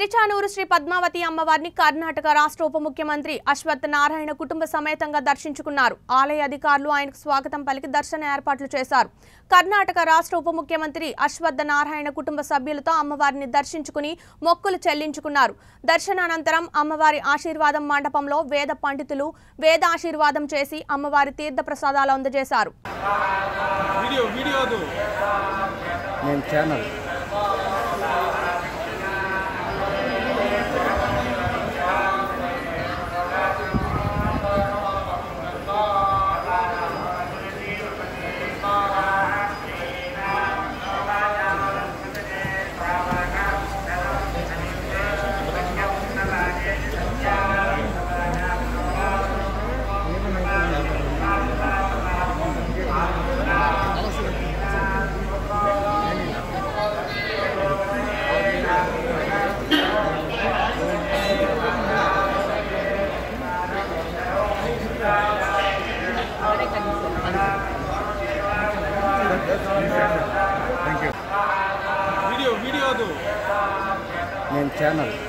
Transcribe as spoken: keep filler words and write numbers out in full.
Tiruchanuru Padmavati Amavani, Karnataka Rashtra Upa Mukhyamantri, Ashwath Narayana Kutumba Sametanga Darshinchukunnaru, Alaya Adhikarulu Ayanaku Swagatam Paliki Darshana Erpatlu Chesaru. Karnataka Rashtra Upa Mukhyamantri, Ashwath Narayana Kutumba Sabhyulato Amavarini Darshinchukuni, Mokkulu Chellinchukunnaru. Darshananantaram Amavari Ashirvadam Mandapamlo, Veda Panditulu, Veda Ashirvadam Chesi, Amavari Tirtha Prasadalu Andajesaru. Video, video do. Name channel. Thank you. Video, video do. Name channel.